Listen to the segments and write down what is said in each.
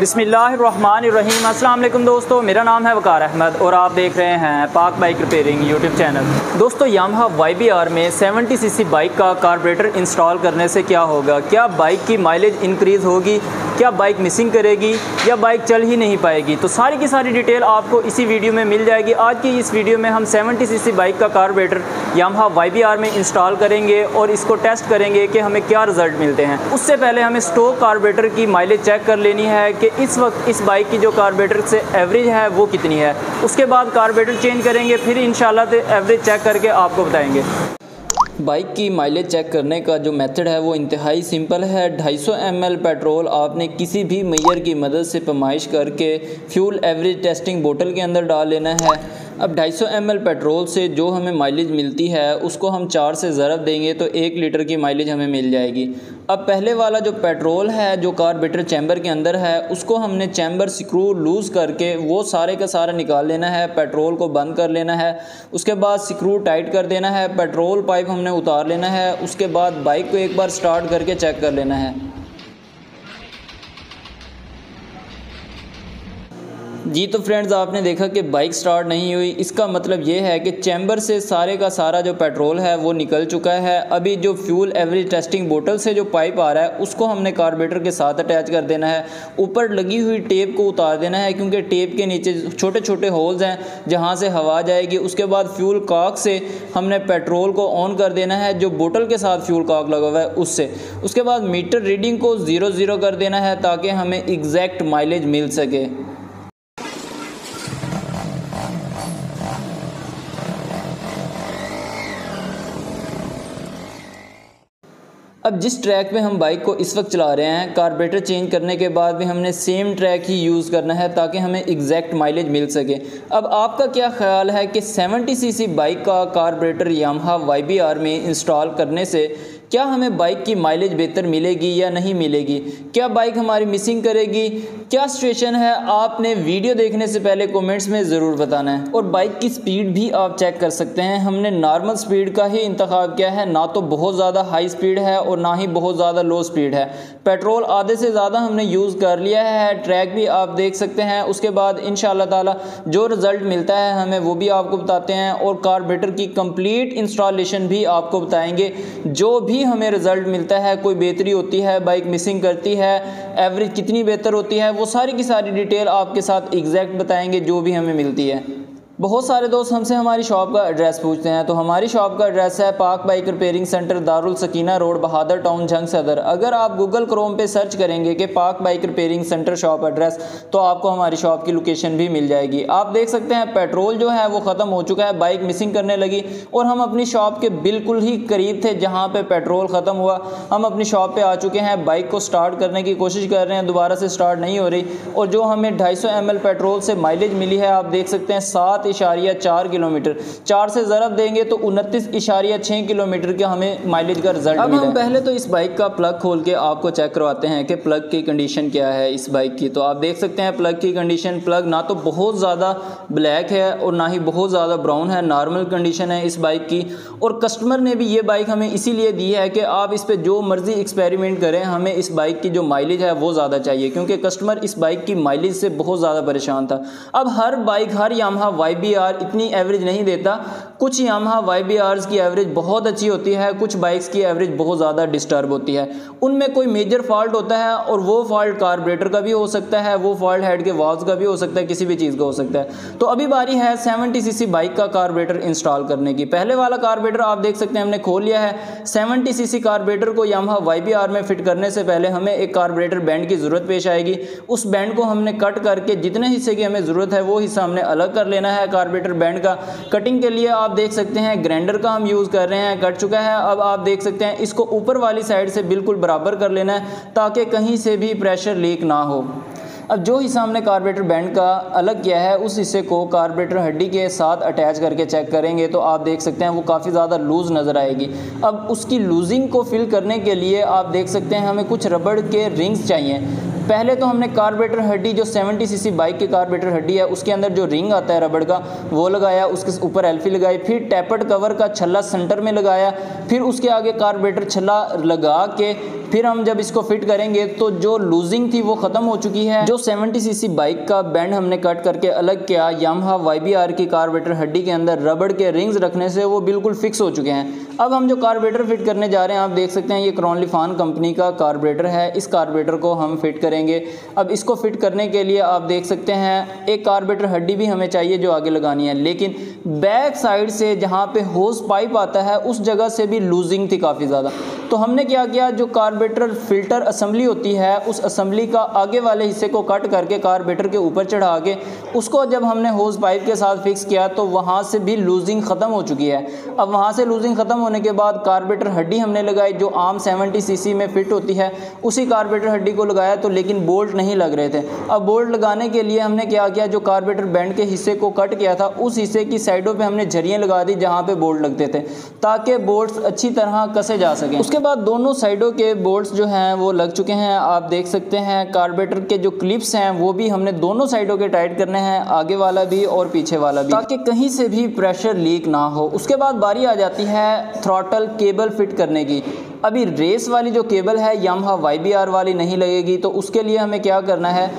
बिस्मिल्लाहिर्रहमानिर्रहीम। अस्सलाम वालेकुम दोस्तों, मेरा नाम है वकार अहमद और आप देख रहे हैं Pak bike repairing YouTube channel. दोस्तों, यामाहा YBR में 70cc बाइक का कार्बोरेटर इंस्टॉल करने से क्या होगा? क्या बाइक की माइलेज इंक्रीज़ होगी? क्या बाइक मिसिंग करेगी या बाइक चल ही नहीं पाएगी? तो सारी की सारी डिटेल आपको इसी वीडियो में मिल जाएगी। आज की इस वीडियो में हम 70cc बाइक का कार्बोरेटर यामाहा YBR में इंस्टॉल करेंगे और इसको टेस्ट करेंगे कि हमें क्या रिज़ल्ट मिलते हैं। उससे पहले हमें स्टॉक कार्बोरेटर की माइलेज चेक कर लेनी है कि इस वक्त इस बाइक की जो कार्बोरेटर से एवरेज है वो कितनी है। उसके बाद कार्बोरेटर चेंज करेंगे, फिर इंशाल्लाह एवरेज चेक करके आपको बताएँगे। बाइक की माइलेज चेक करने का जो मेथड है वो इंतहाई सिंपल है। 250 ml पेट्रोल आपने किसी भी मेजर की मदद से पैमाइश करके फ्यूल एवरेज टेस्टिंग बोतल के अंदर डाल लेना है। अब 250 ml पेट्रोल से जो हमें माइलेज मिलती है उसको हम 4 से ज़रब देंगे तो 1 लीटर की माइलेज हमें मिल जाएगी। अब पहले वाला जो पेट्रोल है जो कार्बोरेटर चैम्बर के अंदर है उसको हमने चैम्बर स्क्रू लूज़ करके वो सारे का सारा निकाल लेना है, पेट्रोल को बंद कर लेना है, उसके बाद स्क्रू टाइट कर देना है, पेट्रोल पाइप हमने उतार लेना है, उसके बाद बाइक को एक बार स्टार्ट करके चेक कर लेना है। जी तो फ्रेंड्स, आपने देखा कि बाइक स्टार्ट नहीं हुई। इसका मतलब ये है कि चैम्बर से सारे का सारा जो पेट्रोल है वो निकल चुका है। अभी जो फ्यूल एवरेज टेस्टिंग बोतल से जो पाइप आ रहा है उसको हमने कार्बोरेटर के साथ अटैच कर देना है। ऊपर लगी हुई टेप को उतार देना है क्योंकि टेप के नीचे छोटे छोटे होल्स हैं जहाँ से हवा जाएगी। उसके बाद फ्यूल कॉक से हमने पेट्रोल को ऑन कर देना है जो बोतल के साथ फ्यूल कॉक लगा हुआ है उससे। उसके बाद मीटर रीडिंग को 0 कर देना है ताकि हमें एग्जैक्ट माइलेज मिल सके। अब जिस ट्रैक पे हम बाइक को इस वक्त चला रहे हैं कार्बोरेटर चेंज करने के बाद भी हमने सेम ट्रैक ही यूज़ करना है ताकि हमें एग्जैक्ट माइलेज मिल सके। अब आपका क्या ख्याल है कि 70cc बाइक का कार्बोरेटर यामाहा YBR में इंस्टॉल करने से क्या हमें बाइक की माइलेज बेहतर मिलेगी या नहीं मिलेगी? क्या बाइक हमारी मिसिंग करेगी? क्या सिचुएशन है? आपने वीडियो देखने से पहले कमेंट्स में ज़रूर बताना है। और बाइक की स्पीड भी आप चेक कर सकते हैं। हमने नॉर्मल स्पीड का ही इंतखाब किया है, ना तो बहुत ज़्यादा हाई स्पीड है और ना ही बहुत ज़्यादा लो स्पीड है। पेट्रोल आधे से ज़्यादा हमने यूज़ कर लिया है। ट्रैक भी आप देख सकते हैं। उसके बाद इंशाल्लाह ताला जो रिज़ल्ट मिलता है हमें वो भी आपको बताते हैं और कार्बोरेटर की कंप्लीट इंस्टॉलेशन भी आपको बताएँगे। जो भी हमें रिज़ल्ट मिलता है, कोई बेहतरी होती है, बाइक मिसिंग करती है, एवरेज कितनी बेहतर होती है, वो सारी की सारी डिटेल आपके साथ एग्जैक्ट बताएंगे जो भी हमें मिलती है। बहुत सारे दोस्त हमसे हमारी शॉप का एड्रेस पूछते हैं, तो हमारी शॉप का एड्रेस है Pak bike repairing centre, Darul Sakina road, Bahadur town, जंग सदर। अगर आप गूगल क्रोम पे सर्च करेंगे कि Pak bike repairing centre shop address तो आपको हमारी शॉप की लोकेशन भी मिल जाएगी। आप देख सकते हैं पेट्रोल जो है वो ख़त्म हो चुका है, बाइक मिसिंग करने लगी और हम अपनी शॉप के बिल्कुल ही करीब थे जहाँ पर पेट्रोल ख़त्म हुआ। हम अपनी शॉप पर आ चुके हैं, बाइक को स्टार्ट करने की कोशिश कर रहे हैं, दोबारा से स्टार्ट नहीं हो रही। और जो हमें 250 ml पेट्रोल से माइलेज मिली है आप देख सकते हैं 7.4 किलोमीटर। 4 से ज़रब देंगे तो 29.6 किलोमीटर के हमें माइलेज का रिजल्ट मिला। अब हम पहले तो इस बाइक का प्लग खोल के आपको चेक करवाते हैं कि प्लग की कंडीशन क्या है इस बाइक की। तो आप देख सकते हैं प्लग की कंडीशन, प्लग ना तो बहुत ज़्यादा ब्लैक है और ना ही बहुत ज़्यादा ब्राउन है, नॉर्मल कंडीशन है इस बाइक की। और कस्टमर ने भी ये बाइक हमें इसीलिए दी है कि आप इस पर जो मर्ज़ी एक्सपेरिमेंट करें, हमें इस बाइक की जो माइलेज है वो ज़्यादा चाहिए क्योंकि कस्टमर इस बाइक की माइलेज से बहुत ज़्यादा परेशान था। अब हर बाइक, हर यामाहा YBR इतनी एवरेज नहीं देता। कुछ यामाहा YBRs की एवरेज बहुत अच्छी होती है, कुछ बाइक्स की एवरेज बहुत ज़्यादा डिस्टर्ब होती है। उनमें कोई मेजर फॉल्ट होता है और वो फॉल्ट कार्बोरेटर का भी हो सकता है, वो फॉल्ट हेड के वाल्व्स का भी हो सकता है, किसी भी चीज़ का हो सकता है। तो अभी बारी है 70cc बाइक का कार्बोरेटर इंस्टॉल करने की। पहले वाला कार्बोरेटर आप देख सकते हैं हमने खोल लिया है। 70cc कार्बोरेटर को यामाहा YBR में फिट करने से पहले हमें एक कार्बोरेटर बैंड की ज़रूरत पेश आएगी। उस बैंड को हमने कट करके जितने हिस्से की हमें ज़रूरत है वो हिस्सा हमने अलग कर लेना है कार्बोरेटर बैंड का। कटिंग के लिए आप देख सकते हैं ग्राइंडर का हम यूज़ कर रहे हैं, कट चुका है। अब आप देख सकते हैं इसको ऊपर वाली साइड से बिल्कुल बराबर कर लेना है ताकि कहीं से भी प्रेशर लीक ना हो। अब जो हिस्सा हमने कार्बोरेटर बैंड का अलग किया है उस हिस्से को कार्बोरेटर हड्डी के साथ अटैच करके चेक करेंगे तो आप देख सकते हैं वो काफ़ी ज़्यादा लूज़ नज़र आएगी। अब उसकी लूजिंग को फिल करने के लिए आप देख सकते हैं हमें कुछ रबड़ के रिंग्स चाहिए। पहले तो हमने कार्बोरेटर हड्डी जो 70cc बाइक की कार्बोरेटर हड्डी है उसके अंदर जो रिंग आता है रबड़ का वो लगाया, उसके ऊपर एल्फी लगाई, फिर टैपर्ड कवर का छल्ला सेंटर में लगाया, फिर उसके आगे कार्बोरेटर छल्ला लगा के फिर हम जब इसको फिट करेंगे तो जो लूजिंग थी वो खत्म हो चुकी है। जो 70cc बाइक का बैंड हमने कट करके अलग किया, यामाहा YBR की कार्बोरेटर हड्डी के अंदर रबड़ के रिंग्स रखने से वो बिल्कुल फिक्स हो चुके हैं। अब हम जो कार्बोरेटर फिट करने जा रहे हैं, आप देख सकते हैं ये क्रॉन लिफान कंपनी का कार्बोरेटर है। इस कार्बोरेटर को हम फिट करेंगे। अब इसको फिट करने के लिए आप देख सकते हैं एक कार्बोरेटर हड्डी भी हमें चाहिए जो आगे लगानी है, लेकिन बैक साइड से जहाँ पे होस पाइप आता है उस जगह से भी लूजिंग थी काफ़ी ज़्यादा। तो हमने क्या किया, जो कार्बोरेटर फिल्टर असम्बली होती है उस असम्बली का आगे वाले हिस्से को कट करके कार्बोरेटर के ऊपर चढ़ा के उसको जब हमने होस पाइप के साथ फिक्स किया तो वहाँ से भी लूजिंग ख़त्म हो चुकी है। अब वहाँ से लूजिंग ख़त्म होने के बाद कार्बोरेटर हड्डी हमने लगाई जो आम 70cc में फिट होती है, उसी कार्बोरेटर हड्डी को लगाया तो लेकिन बोल्ट नहीं लग रहे थे। अब बोल्ट लगाने के लिए हमने क्या किया, जो कार्बोरेटर बैंड के हिस्से को कट किया था उस हिस्से की साइडों पे हमने झरियाँ लगा दी जहाँ पे बोल्ट लगते थे ताकि बोल्ट्स अच्छी तरह कसे जा सकें। उसके बाद दोनों साइडों के बोल्ट्स जो हैं वो लग चुके हैं। आप देख सकते हैं कार्बोरेटर के जो क्लिप्स हैं वो भी हमने दोनों साइडों के टाइट करने हैं, आगे वाला भी और पीछे वाला भी, ताकि कहीं से भी प्रेशर लीक ना हो। उसके बाद बारी आ जाती है थ्रॉटल केबल फिट करने की। अभी रेस वाली जो केबल है यामाहा YBR वाली नहीं लगेगी, तो उसके लिए हमें क्या करना है,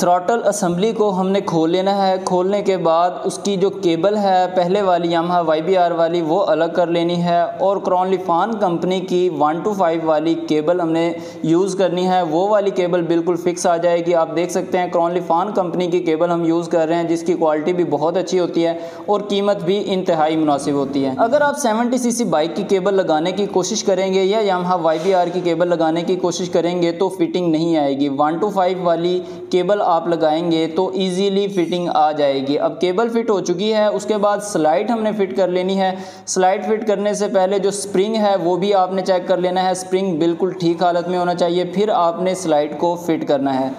थ्रॉटल असम्बली को हमने खोल लेना है। खोलने के बाद उसकी जो केबल है पहले वाली यामाहा YBR वाली वो अलग कर लेनी है और क्रॉनलिफान कंपनी की 125 वाली केबल हमने यूज़ करनी है। वो वाली केबल बिल्कुल फिक्स आ जाएगी। आप देख सकते हैं क्रॉनलिफान कंपनी की केबल हम यूज़ कर रहे हैं जिसकी क्वालिटी भी बहुत अच्छी होती है और कीमत भी इंतहाई मुनासिब होती है। अगर आप 70cc बाइक की केबल लगाने की कोशिश करेंगे या यामाहा YBR की केबल लगाने की कोशिश करेंगे तो फिटिंग नहीं आएगी। 125 वाली केबल आप लगाएंगे तो इजीली फिटिंग आ जाएगी। अब केबल फिट हो चुकी है, उसके बाद स्लाइड हमने फिट कर लेनी है। स्लाइड फिट करने से पहले जो स्प्रिंग है वो भी आपने चेक कर लेना है, स्प्रिंग बिल्कुल ठीक हालत में होना चाहिए, फिर आपने स्लाइड को फिट करना है।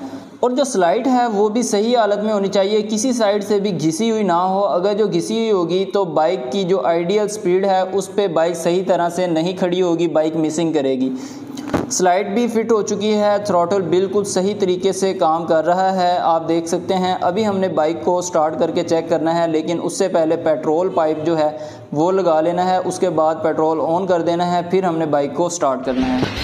और जो स्लाइड है वो भी सही हालत में होनी चाहिए, किसी साइड से भी घिसी हुई ना हो। अगर जो घिसी हुई होगी तो बाइक की जो आइडियल स्पीड है उस पर बाइक सही तरह से नहीं खड़ी होगी, बाइक मिसिंग करेगी। स्लाइड भी फिट हो चुकी है, थ्रॉटल बिल्कुल सही तरीके से काम कर रहा है। आप देख सकते हैं अभी हमने बाइक को स्टार्ट करके चेक करना है, लेकिन उससे पहले पेट्रोल पाइप जो है वो लगा लेना है, उसके बाद पेट्रोल ऑन कर देना है, फिर हमने बाइक को स्टार्ट करना है।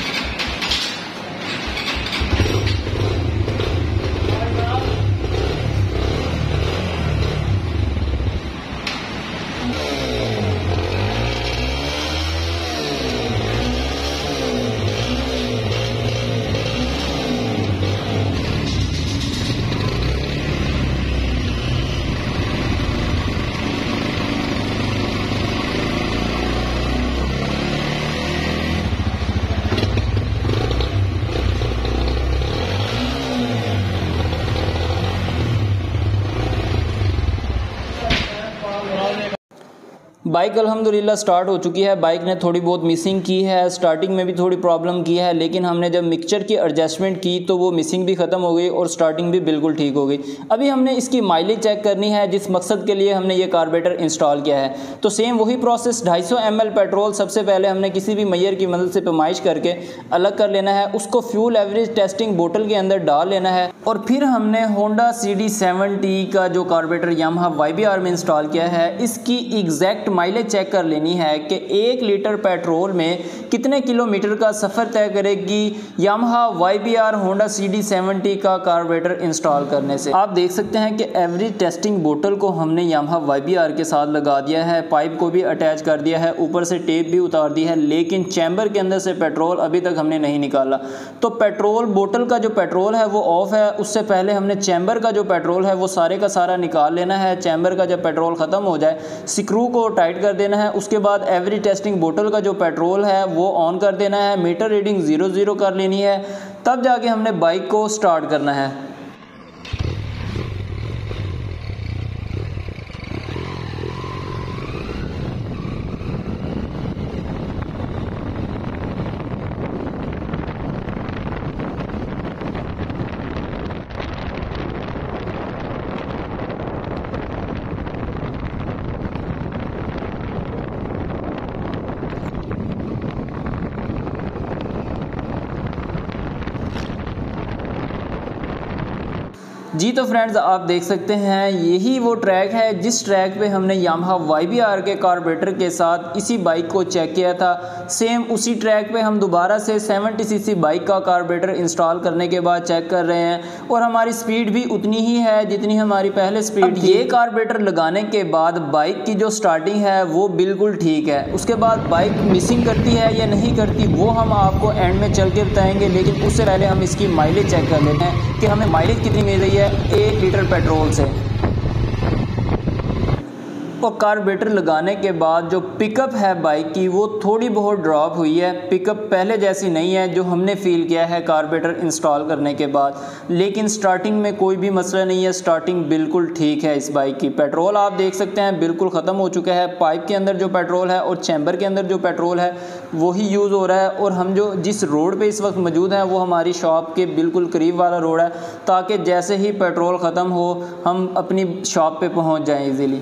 बाइक अल्हम्दुलिल्लाह स्टार्ट हो चुकी है। बाइक ने थोड़ी बहुत मिसिंग की है, स्टार्टिंग में भी थोड़ी प्रॉब्लम की है, लेकिन हमने जब मिक्सचर की एडजस्टमेंट की तो वो मिसिंग भी ख़त्म हो गई और स्टार्टिंग भी बिल्कुल ठीक हो गई। अभी हमने इसकी माइलेज चेक करनी है जिस मकसद के लिए हमने ये कार्बोरेटर इंस्टॉल किया है। तो सेम वही प्रोसेस 250 ml पेट्रोल सबसे पहले हमने किसी भी मेजर की मदद से पैमाइश करके अलग कर लेना है, उसको फ्यूल एवरेज टेस्टिंग बोतल के अंदर डाल लेना है और फिर हमने होंडा CD 70 का जो कार्बोरेटर यामाहा YBR में इंस्टॉल किया है इसकी एग्जैक्ट माइलेज चेक कर लेनी है कि 1 लीटर पेट्रोल में कितने किलोमीटर का सफ़र तय करेगी यामाहा YBR होंडा CD 70 का कार्बोरेटर इंस्टॉल करने से। आप देख सकते हैं कि एवरेज टेस्टिंग बोतल को हमने यामाहा YBR के साथ लगा दिया है, पाइप को भी अटैच कर दिया है, ऊपर से टेप भी उतार दी है, लेकिन चैम्बर के अंदर से पेट्रोल अभी तक हमने नहीं निकाला। तो पेट्रोल बोतल का जो पेट्रोल है वो ऑफ है, उससे पहले हमने चैम्बर का जो पेट्रोल है वो सारे का सारा निकाल लेना है। चैम्बर का जब पेट्रोल ख़त्म हो जाए स्क्रू को टाइट कर देना है, उसके बाद एवरी टेस्टिंग बोतल का जो पेट्रोल है वो ऑन कर देना है, मीटर रीडिंग 00 कर लेनी है, तब जाके हमने बाइक को स्टार्ट करना है। जी तो फ्रेंड्स आप देख सकते हैं यही वो ट्रैक है जिस ट्रैक पे हमने यामाहा YBR के कार्बोरेटर के साथ इसी बाइक को चेक किया था। सेम उसी ट्रैक पे हम दोबारा से 70cc बाइक का कार्बोरेटर इंस्टॉल करने के बाद चेक कर रहे हैं और हमारी स्पीड भी उतनी ही है जितनी हमारी पहले स्पीड थी। ये कार्बोरेटर लगाने के बाद बाइक की जो स्टार्टिंग है वो बिल्कुल ठीक है। उसके बाद बाइक मिसिंग करती है या नहीं करती वो हम आपको एंड में चल के बताएँगे, लेकिन उससे पहले हम इसकी माइलेज चेक कर लेते हैं कि हमें माइलेज कितनी मिल रही है 1 लीटर पेट्रोल से। और कार्बोरेटर लगाने के बाद जो पिकअप है बाइक की वो थोड़ी बहुत ड्रॉप हुई है। पिकअप पहले जैसी नहीं है जो हमने फील किया है कार्बोरेटर इंस्टॉल करने के बाद, लेकिन स्टार्टिंग में कोई भी मसला नहीं है, स्टार्टिंग बिल्कुल ठीक है इस बाइक की। पेट्रोल आप देख सकते हैं बिल्कुल ख़त्म हो चुका है, पाइप के अंदर जो पेट्रोल है और चैम्बर के अंदर जो पेट्रोल है वही यूज़ हो रहा है। और हम जो जिस रोड पर इस वक्त मौजूद हैं वो हमारी शॉप के बिल्कुल करीब वाला रोड है, ताकि जैसे ही पेट्रोल ख़त्म हो हम अपनी शॉप पर पहुँच जाएँ ईज़िली।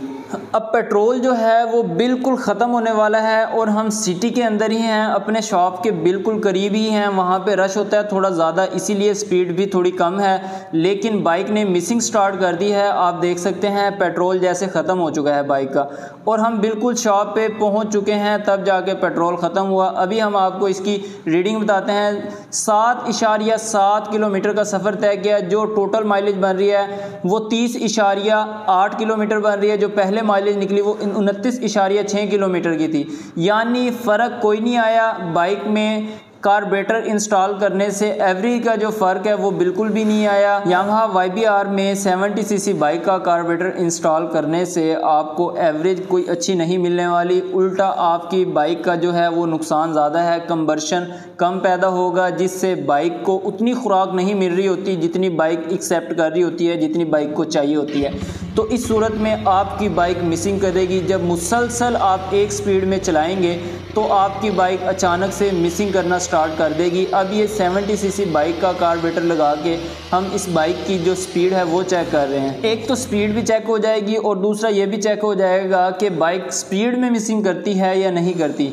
अब पेट्रोल जो है वो बिल्कुल ख़त्म होने वाला है और हम सिटी के अंदर ही हैं, अपने शॉप के बिल्कुल करीब ही हैं। वहाँ पे रश होता है थोड़ा ज़्यादा, इसीलिए स्पीड भी थोड़ी कम है, लेकिन बाइक ने मिसिंग स्टार्ट कर दी है। आप देख सकते हैं पेट्रोल जैसे ख़त्म हो चुका है बाइक का और हम बिल्कुल शॉप पे पहुँच चुके हैं तब जाके पेट्रोल ख़त्म हुआ। अभी हम आपको इसकी रीडिंग बताते हैं। 7.7 किलोमीटर का सफ़र तय किया। जो टोटल माइलेज बन रही है वो 30.8 किलोमीटर बन रही है। जो पहले माइलेज निकली वो 29.6 किलोमीटर की थी, यानी फ़र्क कोई नहीं आया। बाइक में कार्बोरेटर इंस्टॉल करने से एवरेज का जो फ़र्क है वो बिल्कुल भी नहीं आया। यामाहा YBR में 70cc बाइक का कार्बोरेटर इंस्टॉल करने से आपको एवरेज कोई अच्छी नहीं मिलने वाली, उल्टा आपकी बाइक का जो है वो नुकसान ज़्यादा है। कंबर्शन कम पैदा होगा जिससे बाइक को उतनी खुराक नहीं मिल रही होती जितनी बाइक एक्सेप्ट कर रही होती है, जितनी बाइक को चाहिए होती है। तो इस सूरत में आपकी बाइक मिसिंग करेगी। जब मुसलसल आप एक स्पीड में चलाएंगे तो आपकी बाइक अचानक से मिसिंग करना स्टार्ट कर देगी। अब ये 70cc बाइक का कार्बोरेटर लगा के हम इस बाइक की जो स्पीड है वो चेक कर रहे हैं। एक तो स्पीड भी चेक हो जाएगी और दूसरा ये भी चेक हो जाएगा कि बाइक स्पीड में मिसिंग करती है या नहीं करती।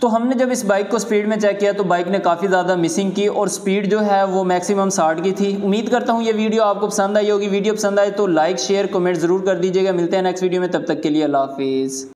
तो हमने जब इस बाइक को स्पीड में चेक किया तो बाइक ने काफ़ी ज़्यादा मिसिंग की और स्पीड जो है वो मैक्सिमम 60 की थी। उम्मीद करता हूँ ये वीडियो आपको पसंद आई होगी। वीडियो पसंद आए तो लाइक शेयर कमेंट ज़रूर कर दीजिएगा। मिलते हैं नेक्स्ट वीडियो में, तब तक के लिए अल्लाह हाफिज़।